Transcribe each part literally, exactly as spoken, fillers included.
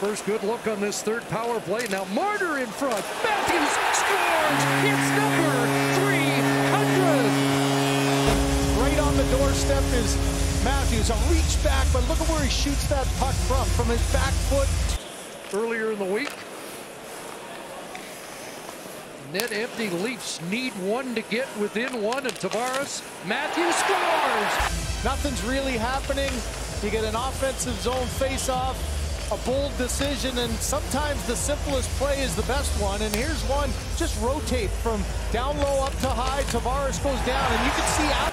First good look on this third power play. Now Marner in front. Matthews scores. It's number three hundred. Right on the doorstep is Matthews. A reach back, but look at where he shoots that puck from, from his back foot. Earlier in the week, net empty. Leafs need one to get within one, and Tavares, Matthews scores. Nothing's really happening. You get an offensive zone face-off, a bold decision, and sometimes the simplest play is the best one. And here's one. Just rotate from down low up to high. Tavares goes down, and you can see out.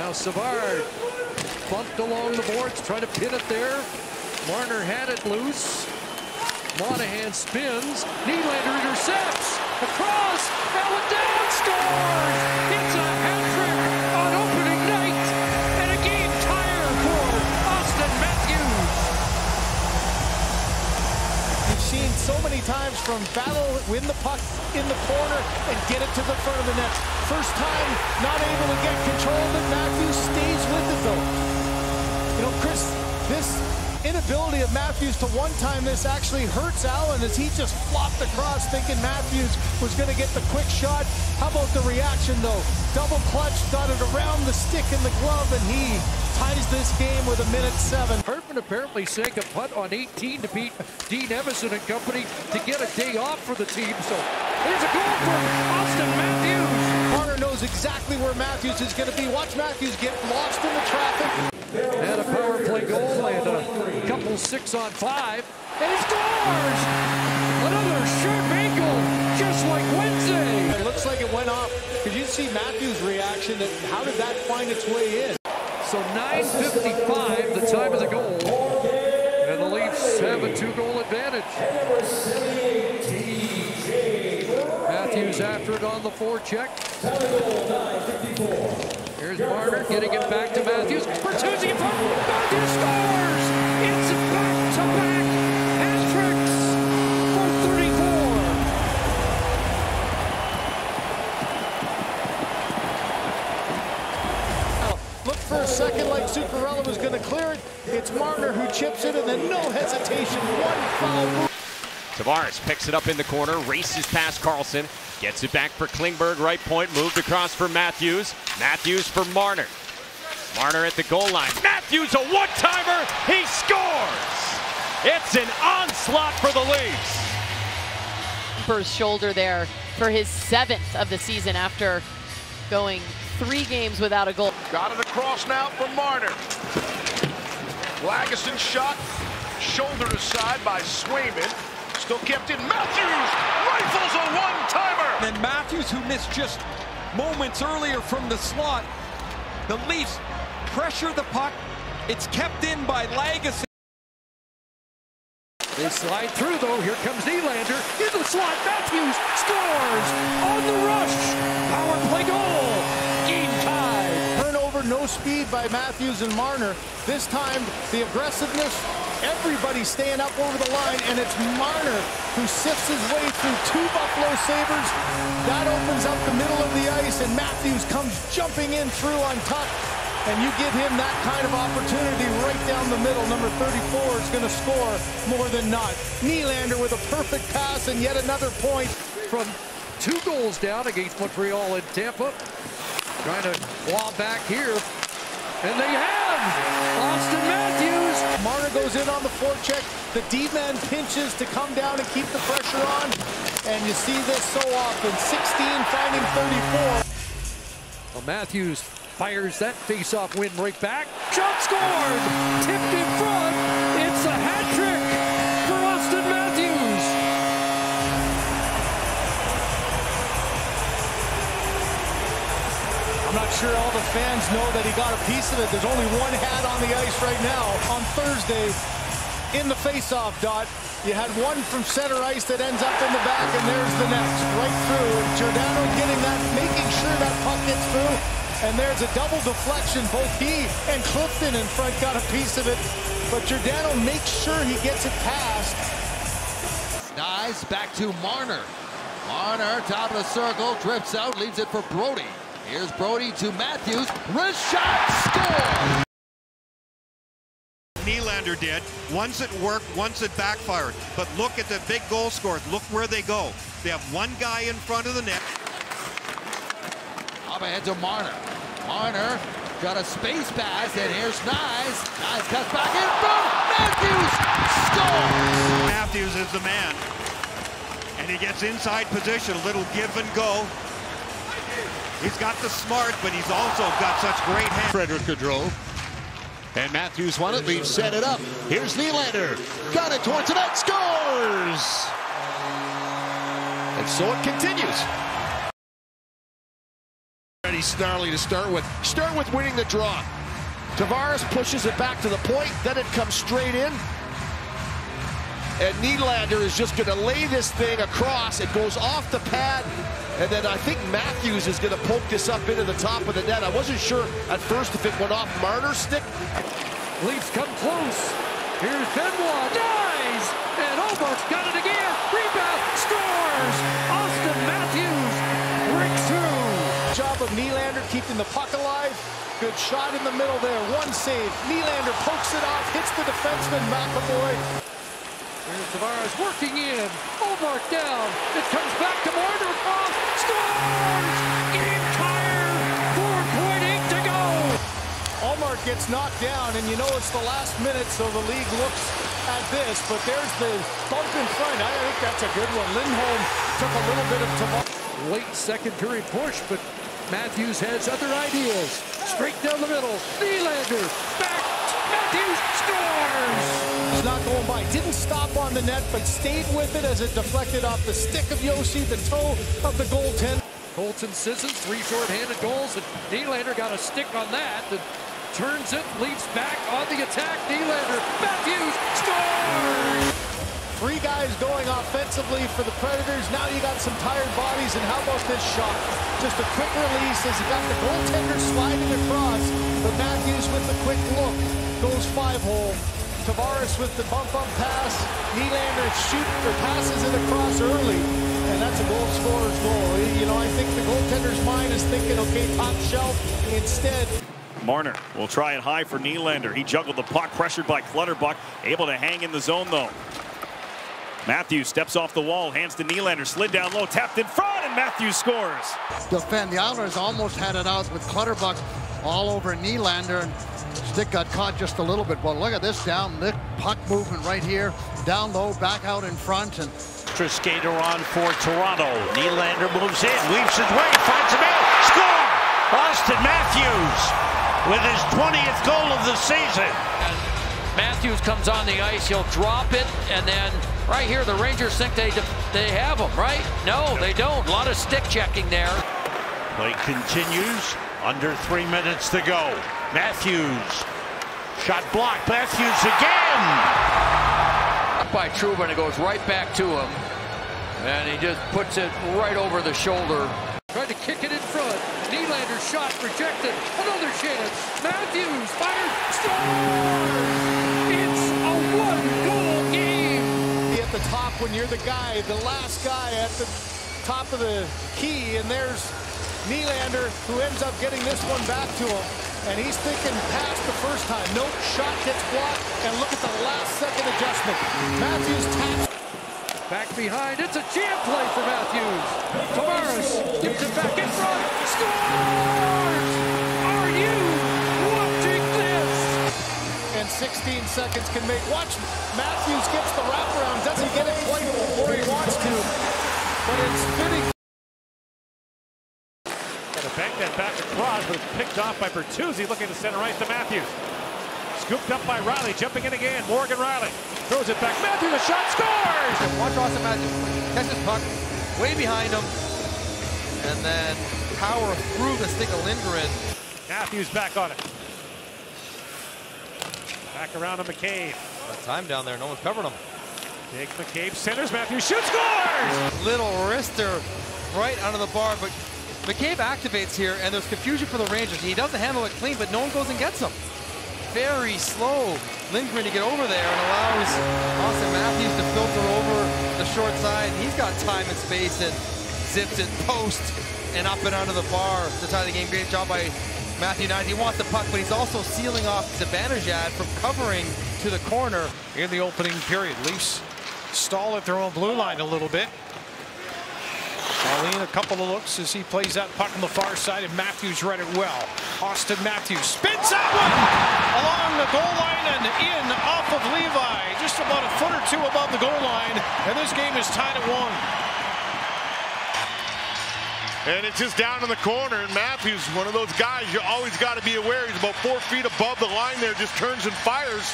Now Savard bumped along the boards, trying to pin it there. Marner had it loose. Monahan spins. Nylander intercepts. Across. Allen down. Scores. It's a hat trick on opening night. And a game tire for Auston Matthews. You've seen so many times from battle, win the puck in the corner, and get it to the front of the net. First time not able to get control of it. Matthews stays with it, though. You know, Chris, this inability of Matthews to one-time this actually hurts Allen, as he just flopped across thinking Matthews was going to get the quick shot. How about the reaction, though? Double clutch, got it around the stick and the glove, and he ties this game with a minute seven. Hartman apparently sank a putt on eighteen to beat Dean Evason and company to get a day off for the team. So here's a goal for Auston Matthews. Marner knows exactly where Matthews is going to be. Watch Matthews get lost in the traffic. And a power play goal and a couple six on five. And he scores! Another sharp angle, just like Wednesday. It looks like it went off. Could you see Matthews' reaction? And how did that find its way in? So nine fifty-five, the time of the goal. And the Leafs have a two-goal advantage. Matthews after it on the forecheck. Here's Marner getting it back to Matthews. Bertuzzi in front. Matthews scores. It's back-to-back hat tricks for thirty-four. Now, look for a second like Zuccarello was going to clear it. It's Marner who chips it, and then no hesitation. One foul move. Tavares picks it up in the corner, races past Carlson, gets it back for Klingberg, right point, moved across for Matthews. Matthews for Marner. Marner at the goal line. Matthews, a one-timer, he scores! It's an onslaught for the Leafs. First shoulder there for his seventh of the season after going three games without a goal. Got it across now for Marner. Lagesson shot, shoulder aside by Swayman. Still kept in. Matthews rifles a one-timer. And Matthews, who missed just moments earlier from the slot, the Leafs pressure the puck. It's kept in by Lagesson. They slide through, though. Here comes Nylander in the slot. Matthews scores on the rush. Power play goal. Game tied. Turnover, no speed by Matthews and Marner. This time, the aggressiveness. Everybody staying up over the line, and it's Marner who sifts his way through two Buffalo Sabres. That opens up the middle of the ice, and Matthews comes jumping in through on top, and you give him that kind of opportunity right down the middle. Number thirty-four is going to score more than not. Nylander with a perfect pass, and yet another point. From two goals down against Montreal and Tampa. Trying to claw back here, and they have! Auston Matthews! Marner goes in on the forecheck. The D-man pinches to come down and keep the pressure on. And you see this so often. sixteen finding thirty-four. Well, Matthews fires that face-off win right back. Shot scored! Tipped in front. It's a hat trick for Auston Matthews. I'm not sure all the fans know that he got a piece of it. There's only one hat on the ice right now. On Thursday, in the face-off dot, you had one from center ice that ends up in the back, and there's the next, right through. Giordano getting that, making sure that puck gets through, and there's a double deflection. Both he and Clifton in front got a piece of it, but Giordano makes sure he gets it past. Dives back to Marner. Marner, top of the circle, drifts out, leaves it for Brody. Here's Brody to Matthews. Wrist shot, score! Nylander did. Once it worked, once it backfired. But look at the big goal scored. Look where they go. They have one guy in front of the net. Up ahead to Marner. Marner got a space pass, and here's Nyes. Nyes cuts back in front. Matthews scores! Matthews is the man. And he gets inside position, a little give and go. He's got the smart, but he's also got such great hands. Frederick Gaudreau. And Matthews won it, Leafs set it up. Here's Nylander. Got it towards the net, scores! And so it continues. Pretty snarly to start with. Start with winning the draw. Tavares pushes it back to the point, then it comes straight in. And Nylander is just going to lay this thing across. It goes off the pad. And then I think Matthews is going to poke this up into the top of the net. I wasn't sure at first if it went off Marner's stick. Leafs come close. Here's Benoit. Dies. And almost got it again. Rebound. Scores. Auston Matthews breaks through. Job of Nylander keeping the puck alive. Good shot in the middle there. One save. Nylander pokes it off. Hits the defenseman, McAvoy. Here's Tavares working in, Olmark down, it comes back to Marner, cross, scores! Game tired, four point eight to go! Olmark gets knocked down, and you know it's the last minute, so the league looks at this, but there's the bump in front. I think that's a good one. Lindholm took a little bit of Tavares. Late second period push, but Matthews has other ideas. Straight down the middle, Nylander, back, Matthews scores! Not going by. Didn't stop on the net, but stayed with it as it deflected off the stick of Yossi, the toe of the goaltender. Colton Sissons, three shorthanded goals, and Nylander got a stick on that. And turns it, leaps back on the attack. Nylander, Matthews scores! Three guys going offensively for the Predators. Now you got some tired bodies, and how about this shot? Just a quick release as he got the goaltender sliding across. But Matthews with the quick look goes five-hole. Tavares with the bump-up pass. Nylander shoots or passes it across early, and that's a goal scorer's goal. You know, I think the goaltender's mind is thinking, okay, top shelf. Instead, Marner will try it high for Nylander. He juggled the puck, pressured by Clutterbuck, able to hang in the zone though. Matthews steps off the wall, hands to Nylander, slid down low, tapped in front, and Matthews scores. Defend. The Islanders almost had it out with Clutterbuck all over Nylander, and stick got caught just a little bit. But look at this down lick puck movement right here, down low, back out in front, and Triskaidou on for Toronto. Nylander moves in, leaps his way, finds him out, score! Auston Matthews with his twentieth goal of the season. And Matthews comes on the ice, he'll drop it, and then right here the Rangers think they they have him, right? No, they don't. A lot of stick checking there. Play continues. Under three minutes to go. Matthews. Shot blocked. Matthews again. Up by Trouba, and it goes right back to him. And he just puts it right over the shoulder. Tried to kick it in front. Nylander's shot rejected. Another chance. Matthews fires. Scores! It's a one-goal game. At the top when you're the guy, the last guy at the top of the key, and there's Nylander, who ends up getting this one back to him, and he's thinking past the first time. Nope, shot gets blocked, and look at the last second adjustment. Matthews taps. Back behind, it's a jam play for Matthews. Tavares gives it back in front, scores! Are you watching this? And sixteen seconds can make. Watch, Matthews gets the wraparound, doesn't get it quite where he wants to, but it's fitting. Back that back across, but it's picked off by Bertuzzi, looking to center right to Matthews. Scooped up by Rielly, jumping in again. Morgan Rielly throws it back. Matthews, a shot, scores! Watch Auston Matthews. Catches puck way behind him, and then power through the stick of Lindgren. Matthews back on it. Back around to McCabe. That time down there, no one's covering him. Big McCabe centers, Matthews shoots, scores! Little wrister right under the bar, but McCabe activates here, and there's confusion for the Rangers. He doesn't handle it clean, but no one goes and gets him. Very slow Lindgren to get over there, and allows Auston Matthews to filter over the short side. He's got time and space, and zips it post and up and under the bar to tie the game. Great job by Matthew Knight. He wants the puck, but he's also sealing off Zibanejad from covering to the corner. In the opening period, Leafs stall at their own blue line a little bit. Marlene, a couple of looks as he plays that puck on the far side, and Matthews read it well. Auston Matthews spins that one along the goal line and in off of Levi. Just about a foot or two above the goal line, and this game is tied at one. And it's just down in the corner, and Matthews, one of those guys you always got to be aware. He's about four feet above the line there, just turns and fires.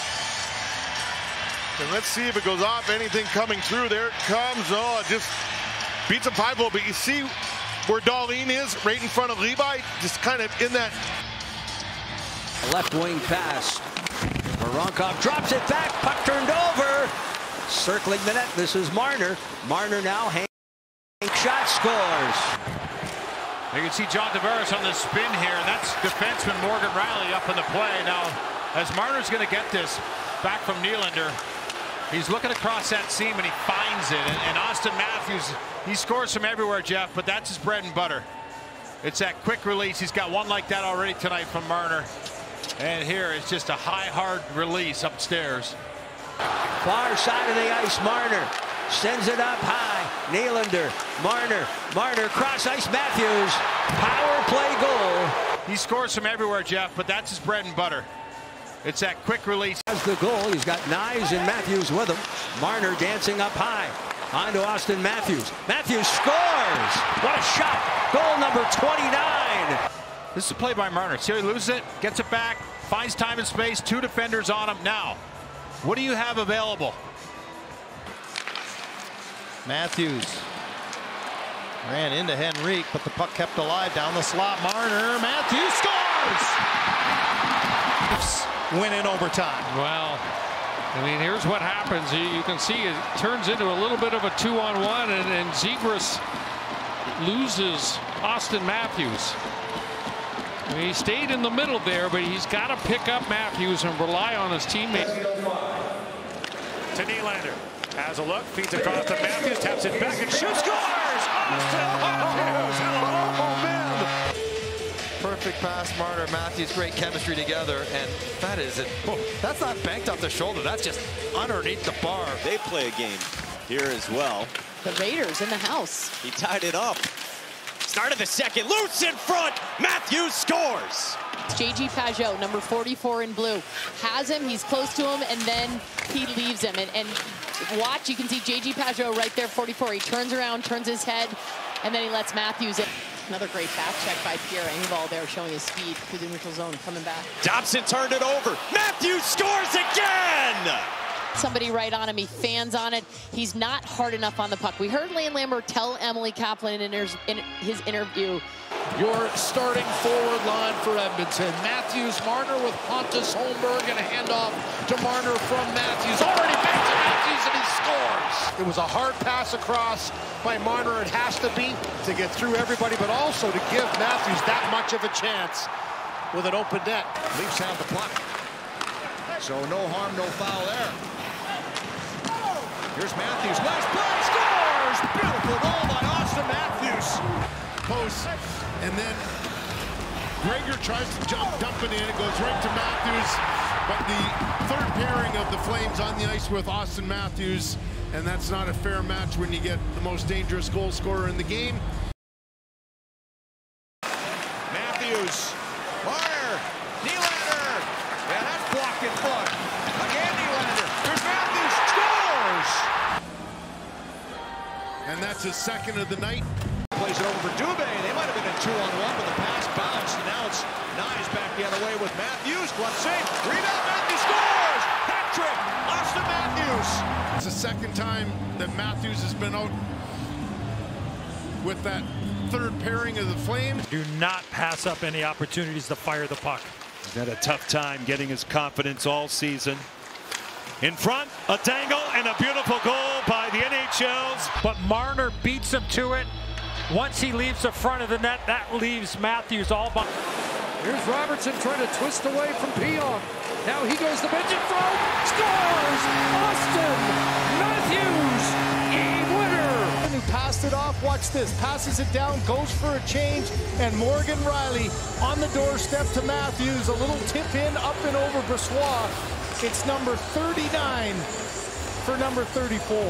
And let's see if it goes off anything coming through. There it comes. Oh, it just beats a five hole, but you see where Dahlin is, right in front of Levi, just kind of in that. A left wing pass. Voronkov drops it back, puck turned over. Circling the net, this is Marner. Marner now hangs shot, scores. You can see John Tavares on the spin here, and that's defenseman Morgan Rielly up in the play. Now, as Marner's going to get this back from Nylander, he's looking across that seam and he finds it. And, and Auston Matthews, he scores from everywhere, Jeff, but that's his bread and butter. It's that quick release. He's got one like that already tonight from Marner. And here it's just a high, hard release upstairs. Far side of the ice, Marner sends it up high. Nylander, Marner, Marner, cross ice, Matthews. Power play goal. He scores from everywhere, Jeff, but that's his bread and butter. It's that quick release. Has the goal. He's got Nyes and Matthews with him. Marner dancing up high. On to Auston Matthews. Matthews scores. What a shot. Goal number twenty-nine. This is a play by Marner. See how he loses it, gets it back, finds time and space, two defenders on him. Now, what do you have available? Matthews ran into Henrique, but the puck kept alive down the slot. Marner, Matthews scores. Win in overtime. Well, I mean, here's what happens. You, you can see it turns into a little bit of a two-on-one, and, and Zegras loses Auston Matthews. I mean, he stayed in the middle there, but he's got to pick up Matthews and rely on his teammate. To Nylander. Has a look, feeds across to Matthews, taps it back and shoots, scores! Auston Matthews! Oh, man! Perfect pass, Marner, Matthews, great chemistry together, and that is it. Oh, that's not banked off the shoulder, that's just underneath the bar. They play a game here as well. The Raiders in the house. He tied it up. Start of the second, loose in front, Matthews scores! J G Pageau, number forty-four in blue, has him, he's close to him, and then he leaves him. And, and watch, you can see J G Pageau right there, forty-four. He turns around, turns his head, and then he lets Matthews in. Another great back check by Pierre Engvall there, showing his speed through the neutral zone, coming back. Dobson turned it over. Matthews scores again! Somebody right on him, he fans on it. He's not hard enough on the puck. We heard Ian Lambert tell Emily Kaplan in his, in his interview. Your starting forward line for Edmonton. Matthews, Marner with Pontus Holmberg, and a handoff to Marner from Matthews. Already back to Matthews, and he scores. It was a hard pass across by Marner. It has to be to get through everybody, but also to give Matthews that much of a chance with an open net. Leafs have the puck. So no harm, no foul there. Here's Matthews, last block, scores! Beautiful goal by Auston Matthews. Post, and then Gregor tries to jump, dump it in, it goes right to Matthews, but the third pairing of the Flames on the ice with Auston Matthews, and that's not a fair match when you get the most dangerous goal scorer in the game. Matthews, Marner, Nylander, and that's blocked in front. Again, Nylander, there's Matthews, and that's his second of the night. Plays it over for Dubé. They might have been a two-on-one, but the pass bounced. And now it's Nyes back the other way with Matthews. What save? Rebound. Matthews scores. Hat trick. Auston Matthews. It's the second time that Matthews has been out with that third pairing of the Flames. Do not pass up any opportunities to fire the puck. He's had a tough time getting his confidence all season. In front, a dangle and a beautiful goal by the N H L's. But Marner beats him to it. Once he leaves the front of the net, that leaves Matthews all by. Here's Robertson trying to twist away from Pionk. Now he goes to bench in front. Scores! Auston Matthews, a winner! And who passed it off. Watch this. Passes it down, goes for a change, and Morgan Rielly on the doorstep to Matthews. A little tip in, up and over Bressois. It's number thirty-nine for number thirty-four.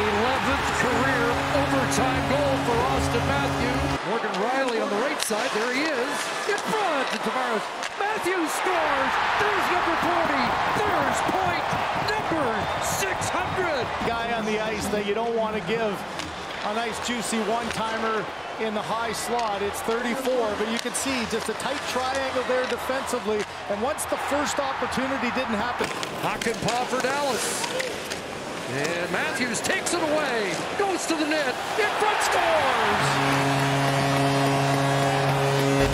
eleventh career overtime goal for Auston Matthews. Morgan Rielly on the right side. There he is. In front to Tavares. Matthews scores. There's number forty. There's point number six hundred. Guy on the ice that you don't want to give a nice juicy one-timer in the high slot. It's thirty-four, but you can see just a tight triangle there defensively. And once the first opportunity didn't happen. Hock and paw for Dallas. And Matthews takes it away, goes to the net, in front, scores!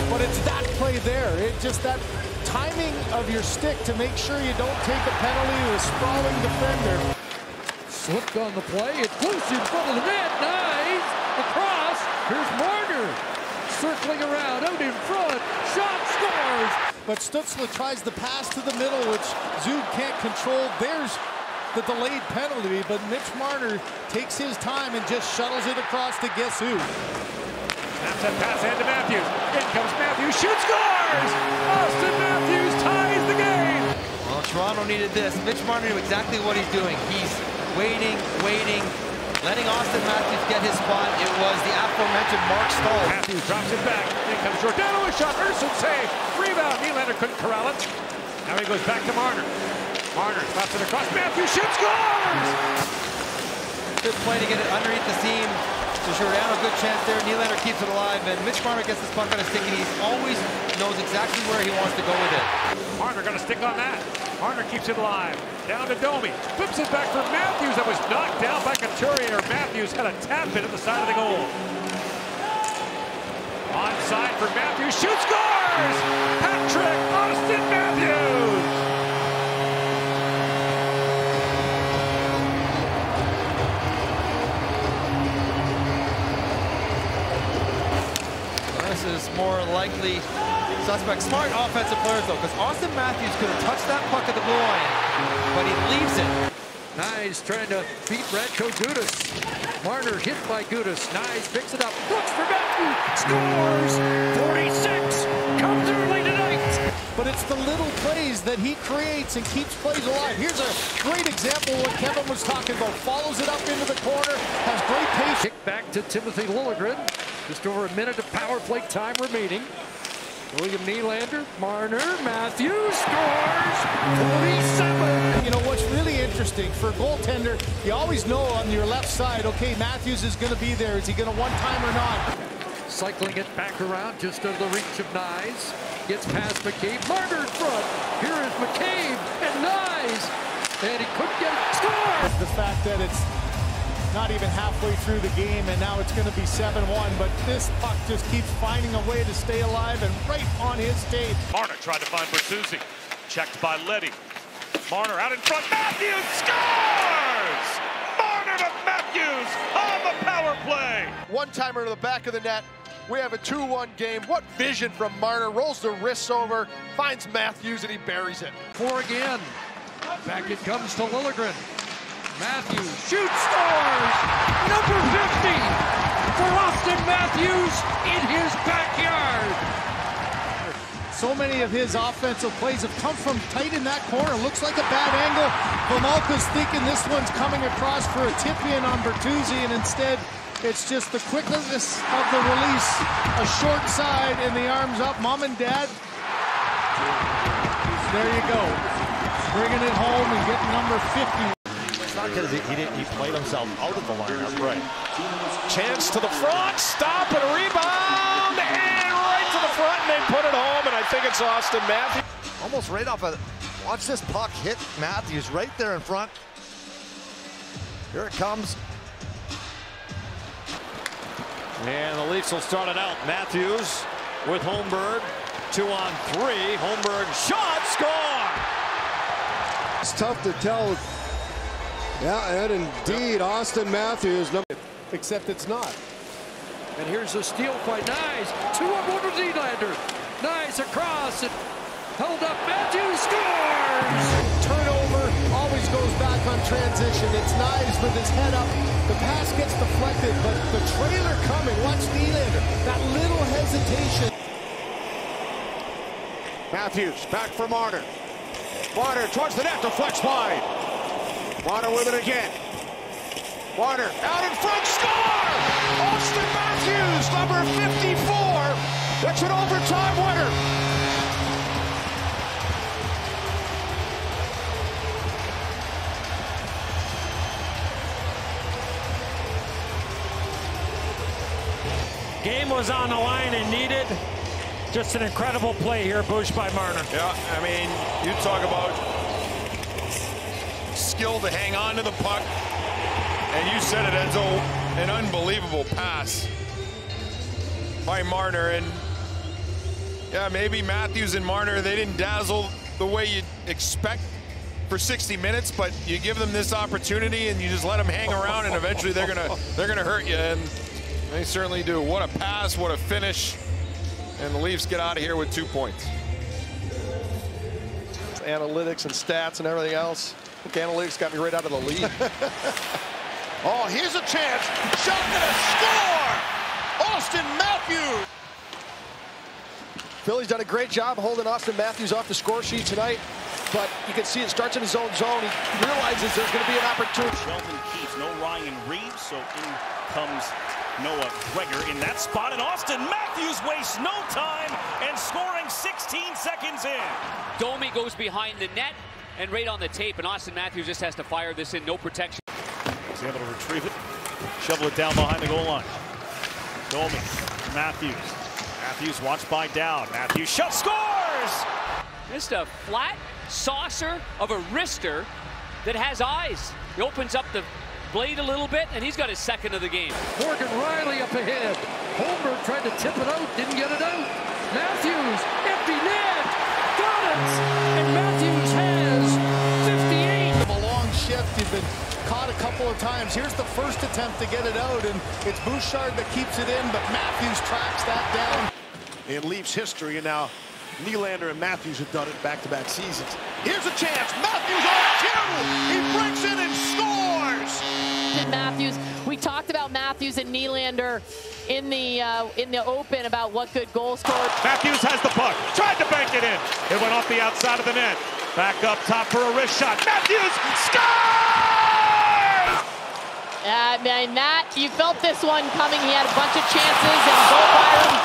But it's that play there, it's just that timing of your stick to make sure you don't take a penalty to a sprawling defender. Slipped on the play, it's loose in front of the net, nice! The cross, here's Marner, circling around, out in front, shot, scores! But Stutzla tries the pass to the middle, which Zub can't control. There's the delayed penalty, but Mitch Marner takes his time and just shuttles it across to guess who. Snaps that pass ahead to Matthews. In comes Matthews, shoots, scores! Auston Matthews ties the game! Well, Toronto needed this. Mitch Marner knew exactly what he's doing. He's waiting, waiting, letting Auston Matthews get his spot. It was the aforementioned Mark Stahl. Matthews drops it back. In comes Giordano, a shot, Erson save. Rebound, Nylander couldn't corral it. Now he goes back to Marner. Marner slaps it across, Matthews shoots, scores! Good play to get it underneath the seam to Giordano, good chance there. Nylander keeps it alive, and Mitch Marner gets this puck on a stick, and he always knows exactly where he wants to go with it. Marner got a stick on that. Marner keeps it alive. Down to Domi. Flips it back for Matthews, that was knocked down by Couturier. Matthews had a tap in at the side of the goal. Onside for Matthews, shoots, scores! Hat trick, Auston Matthews! Is more likely suspect. Smart offensive players, though, because Auston Matthews could have touched that puck at the blue line, but he leaves it. Nice trying to beat Radko Gudas. Marner hit by Gudas. Nice picks it up. Looks for Matthews. Scores. forty-six. Comes early tonight. But it's the little plays that he creates and keeps plays alive. Here's a great example of what Kevin was talking about. Follows it up into the corner. Has great patience. Kick back to Timothy Liljegren. Just over a minute of power play time remaining. William Nylander, Marner, Matthews scores. forty-seven. You know what's really interesting for a goaltender, you always know on your left side, okay, Matthews is going to be there. Is he going to one time or not? Cycling it back around just out of the reach of Nyes. Gets past McCabe. Marner in front. Here is McCabe and Nyes. And he couldn't get it. Score. The fact that it's not even halfway through the game, and now it's going to be seven one, but this puck just keeps finding a way to stay alive and right on his tape. Marner tried to find Bertuzzi, checked by Letty. Marner out in front, Matthews scores! Marner to Matthews on the power play! One-timer to the back of the net. We have a two one game. What vision from Marner, rolls the wrists over, finds Matthews, and he buries it. Four again. Back it comes to Liljegren. Matthews shoots, scores! Number fifty for Auston Matthews in his backyard. So many of his offensive plays have come from tight in that corner. Looks like a bad angle. Homolka's thinking this one's coming across for a tip-in on Bertuzzi, and instead it's just the quickness of the release. A short side and the arms up. Mom and Dad. There you go. Bringing it home and getting number fifty. Because he, he didn't, he played himself out of the lineup, right? Chance to the front, stop and a rebound, and right to the front, and they put it home. And I think it's Auston Matthews. Almost right off of. Watch this puck hit Matthews right there in front. Here it comes. And the Leafs will start it out. Matthews with Holmberg, two on three. Holmberg shot, score. It's tough to tell. Yeah, and indeed, Auston Matthews, number except it's not. And here's a steal by Nyes. Two on one with Nylander. Nyes across and held up. Matthews scores. Turnover always goes back on transition. It's Knives with his head up. The pass gets deflected, but the trailer coming. Watch Nylander. That little hesitation. Matthews back for Marner. Marner towards the net, deflects wide. Marner with it again. Marner out in front, score! Auston Matthews, number fifty-four. That's an overtime winner. Game was on the line and needed. Just an incredible play here, Bush, by Marner. Yeah, I mean, you talk about skill to hang on to the puck. And you said it, Enzo, an unbelievable pass by Marner. And yeah, maybe Matthews and Marner, they didn't dazzle the way you'd expect for sixty minutes, but you give them this opportunity and you just let them hang around and eventually they're gonna they're gonna hurt you. And they certainly do. What a pass, what a finish. And the Leafs get out of here with two points. Analytics and stats and everything else. I think analytics got me right out of the league. Oh, here's a chance. Shot gonna score! Auston Matthews! Philly's done a great job holding Auston Matthews off the score sheet tonight. But you can see it starts in his own zone. He realizes there's gonna be an opportunity. Sheldon Keefe, no Ryan Reeves, so in comes Noah Gregor in that spot, and Auston Matthews wastes no time and scoring sixteen seconds in. Domi goes behind the net and right on the tape, and Auston Matthews just has to fire this in, no protection. He's able to retrieve it, shovel it down behind the goal line. Domi, Matthews. Matthews watched by Dowd. Matthews shot, scores! Just a flat saucer of a wrister that has eyes. He opens up the blade a little bit, and he's got his second of the game. Morgan Rielly up ahead. Holmberg tried to tip it out, didn't get it out. Matthews, empty net, got it! And Matthews has fifty-eight. A long shift, he's been caught a couple of times. Here's the first attempt to get it out, and it's Bouchard that keeps it in, but Matthews tracks that down. In Leafs history, and now Nylander and Matthews have done it back-to-back seasons. Here's a chance, Matthews on two! He breaks in and scores! Matthews. We talked about Matthews and Nylander in the uh, in the open about what good goal scorer. Matthews has the puck. Tried to bank it in. It went off the outside of the net. Back up top for a wrist shot. Matthews scores! Uh, man, that you felt this one coming. He had a bunch of chances and both fired him.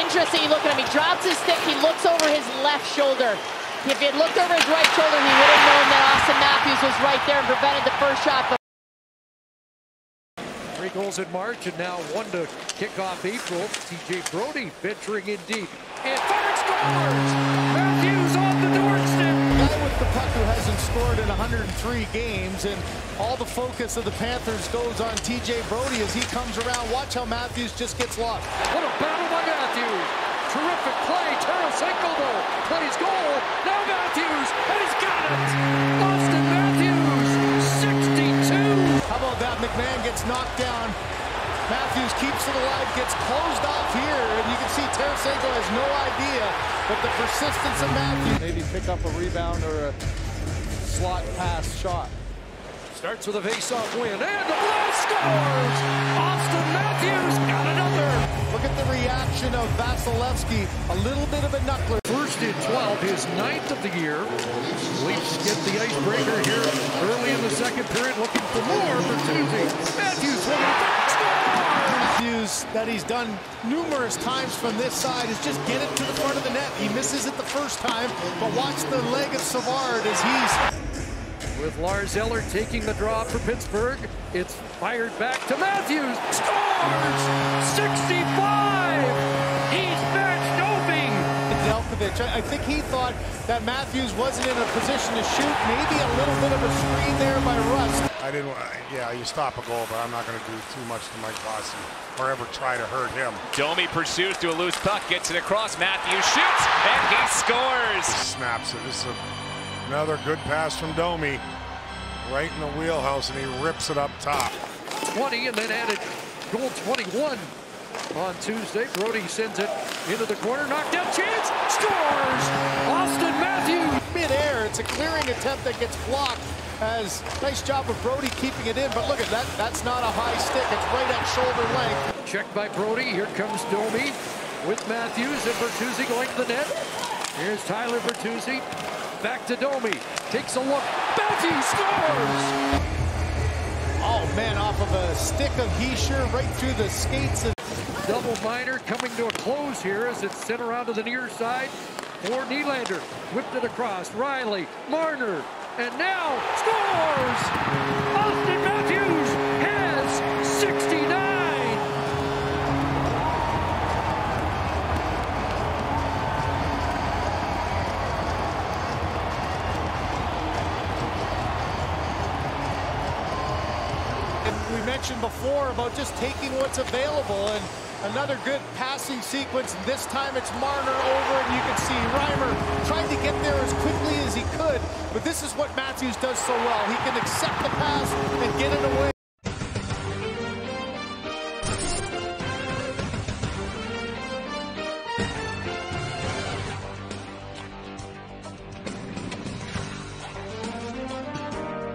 Interesting. You look at him. He drops his stick. He looks over his left shoulder. If he had looked over his right shoulder, he would have known that Auston Matthews was right there and prevented the first shot. But Three goals in March, and now one to kick off April. T J Brody venturing in deep. And fires, scores! Matthews off the doorstep! The guy with the puck who hasn't scored in one hundred three games, and all the focus of the Panthers goes on T J Brody as he comes around. Watch how Matthews just gets lost. What a battle by Matthews! Terrific play. Tarasenko, though, plays goal. Now Matthews, and he's got it! Auston Matthews, sixty-two! How about that? McMahon gets knocked down. Matthews keeps it alive, gets closed off here, and you can see Tarasenko has no idea, but the persistence of Matthews. Maybe pick up a rebound or a slot pass shot. Starts with a face-off win, and the blow scores! Auston Matthews got another! Look at the reaction of Vasilevsky, a little bit of a knuckler. First in twelve, his ninth of the year. Leafs get the icebreaker here early in the second period, looking for more for Tuesday. Matthews with a back score! Matthews, that he's done numerous times from this side, is just get it to the front of the net. He misses it the first time, but watch the leg of Savard as he's... With Lars Eller taking the draw for Pittsburgh, it's fired back to Matthews. Scores! sixty-five! He's matched doping! Delkovich, I think he thought that Matthews wasn't in a position to shoot. Maybe a little bit of a screen there by Rust. I didn't, yeah, you stop a goal, but I'm not going to do too much to Mike Bossy or ever try to hurt him. Domi pursues to a loose puck, gets it across. Matthews shoots, and he scores! He snaps it. This is a... Another good pass from Domi, right in the wheelhouse, and he rips it up top. twenty, and then added goal twenty-one on Tuesday. Brody sends it into the corner, knocked out, chance, scores! Auston Matthews! Mid-air, it's a clearing attempt that gets blocked. As nice job of Brody keeping it in, but look at that. That's not a high stick. It's right at shoulder length. Checked by Brody. Here comes Domi with Matthews, and Bertuzzi going to the net. Here's Tyler Bertuzzi. Back to Domi. Takes a look. Bounty scores! Oh, man, off of a stick of Heischer right through the skates. Of double minor coming to a close here as it's sent around to the near side for Nylander. Whipped it across. Rielly, Marner, and now scores! Auston Matthews has sixty-nine! And we mentioned before about just taking what's available, and another good passing sequence. This time it's Marner over, and you can see Reimer trying to get there as quickly as he could. But this is what Matthews does so well. He can accept the pass and get it away.